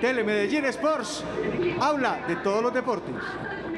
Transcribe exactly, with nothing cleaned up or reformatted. Telemedellín Sports habla de todos los deportes.